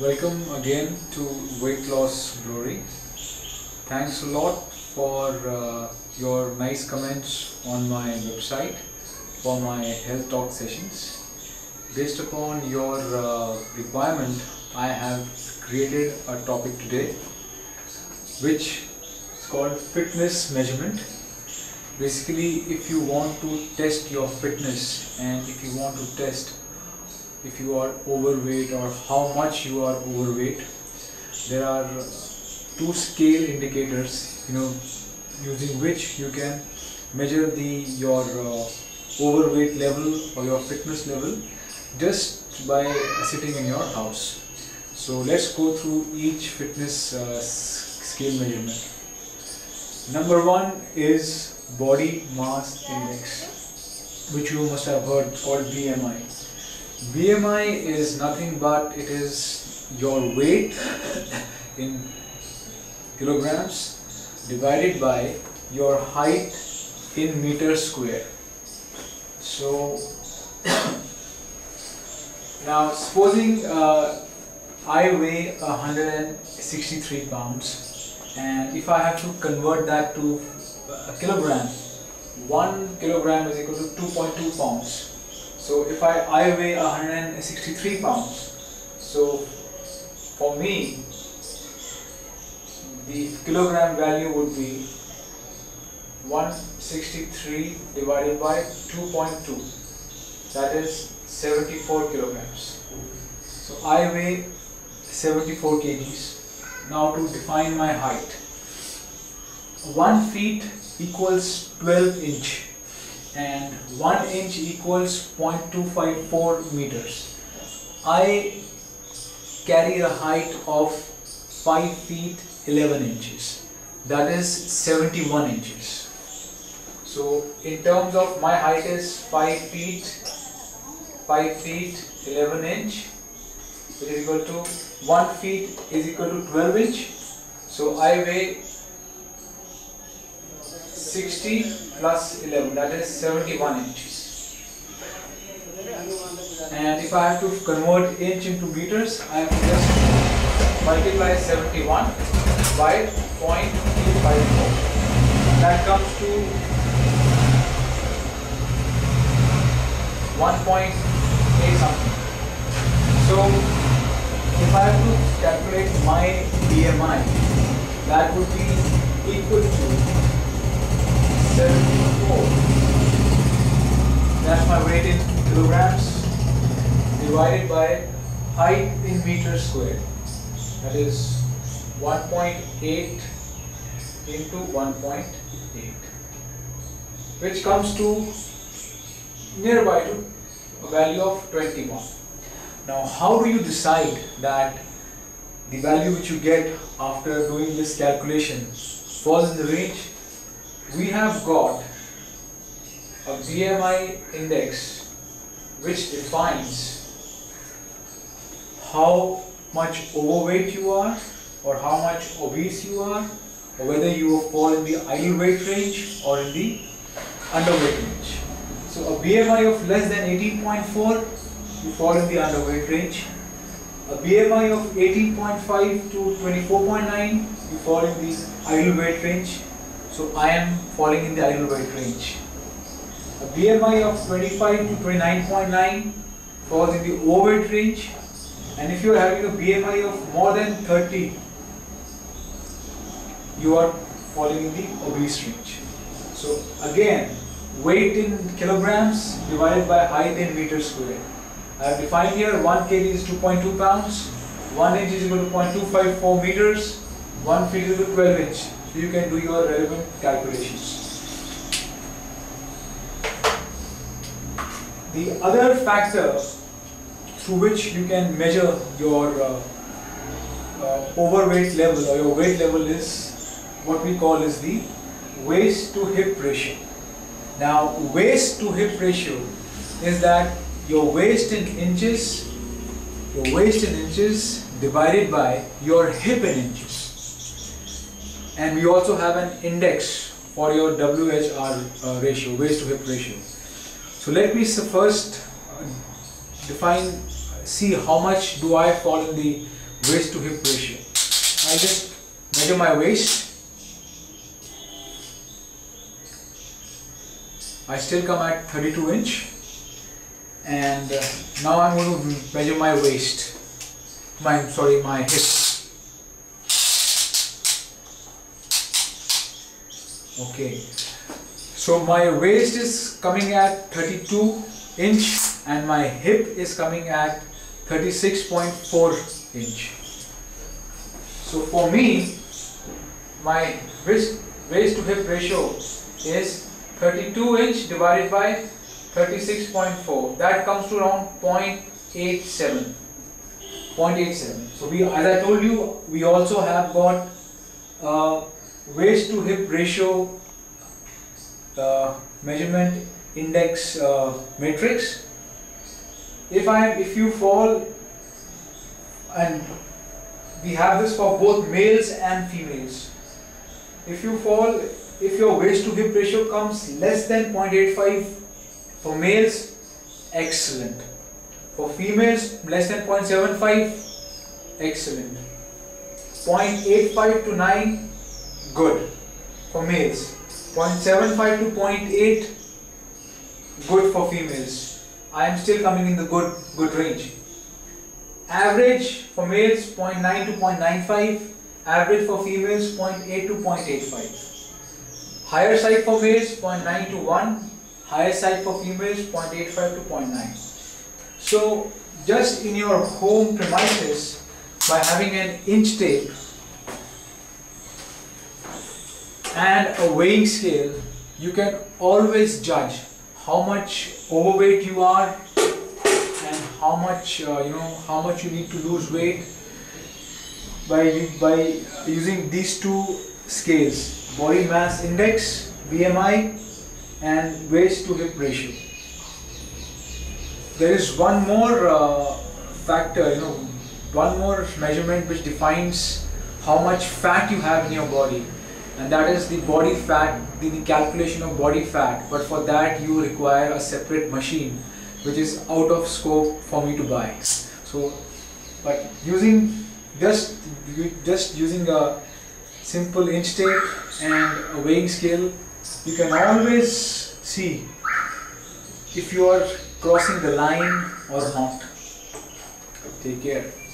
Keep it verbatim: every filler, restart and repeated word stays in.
Welcome again to Weight Loss Glory. Thanks a lot for uh, your nice comments on my website for my health talk sessions. Based upon your uh, requirement, I have created a topic today which is called fitness measurement. Basically, if you want to test your fitness and if you want to test if you are overweight or how much you are overweight, there are two scale indicators, you know, using which you can measure the your uh, overweight level or your fitness level just by sitting in your house. So let's go through each fitness uh, scale measurement. Number one is body mass index, which you must have heard, called B M I. B M I is nothing but it is your weight in kilograms divided by your height in meters square. So now supposing uh, I weigh one hundred sixty-three pounds, and if I have to convert that to a kilogram, one kilogram is equal to two point two pounds. So if I, I weigh one hundred sixty-three pounds, so for me the kilogram value would be one hundred sixty-three divided by two point two, that is seventy-four kilograms. So I weigh seventy-four kgs. Now to define my height, one feet equals twelve inch. And one inch equals zero point two five four meters. I carry a height of five feet eleven inches, that is seventy-one inches. So in terms of my height is five feet five feet eleven inch, which is equal to one feet is equal to twelve inch. So I weigh sixty plus eleven, that is seventy-one inches. And if I have to convert inch into meters, I have to just multiply seventy-one by zero point three five four. That comes to one point eight something. So if I have to calculate my B M I, that would be equal to seventy-four, that's my weight in kilograms, divided by height in meters squared, that is one point eight into one point eight, which comes to nearby to a value of twenty-one. Now how do you decide that the value which you get after doing this calculation falls in the range? We have got a B M I index which defines how much overweight you are or how much obese you are, or whether you fall in the ideal weight range or in the underweight range. So a B M I of less than eighteen point four, you fall in the underweight range. A B M I of eighteen point five to twenty-four point nine, you fall in the ideal weight range. So I am falling in the ideal weight range. A B M I of twenty-five to twenty-nine point nine falls in the overweight range. And if you are having a B M I of more than thirty, you are falling in the obese range. So again, weight in kilograms divided by height in meters squared. I have defined here one kg is two point two pounds, one inch is equal to zero point two five four meters, one feet is equal to twelve inch. So you can do your relevant calculations. The other factor through which you can measure your uh, uh, overweight level or your weight level is what we call is the waist to hip ratio. Now waist to hip ratio is that your waist in inches, your waist in inches divided by your hip in inches. And we also have an index for your W H R uh, ratio, waist to hip ratio. So let me first define, see how much do I fall in the waist to hip ratio. I just measure my waist. I still come at thirty-two inch, and uh, now I'm going to measure my waist, my sorry my hip. Okay, so my waist is coming at thirty-two inch and my hip is coming at thirty-six point four inch. So for me, my waist, waist to hip ratio is thirty-two inch divided by thirty-six point four. That comes to around zero point eight seven. zero point eight seven. So we, as I told you, we also have got uh, waist to hip ratio uh, measurement index uh, matrix. If I, if you fall, and we have this for both males and females. If you fall, if your waist to hip ratio comes less than zero point eight five for males, excellent. For females, less than zero point seven five, excellent. zero point eight five to nine, good. For males, zero point seven five to zero point eight, good for females. I am still coming in the good good range. Average for males, zero point nine to zero point nine five. Average for females, zero point eight to zero point eight five. Higher side for males, zero point nine to one. Higher side for females, zero point eight five to zero point nine. So just in your home premises, by having an inch tape and a weighing scale, you can always judge how much overweight you are, and how much uh, you know, how much you need to lose weight by by using these two scales: body mass index (B M I) and waist to hip ratio. There is one more uh, factor, you know, one more measurement which defines how much fat you have in your body. And that is the body fat, the, the calculation of body fat. But for that you require a separate machine, which is out of scope for me to buy. So, but using just just using a simple inch tape and a weighing scale, you can always see if you are crossing the line or not. Take care.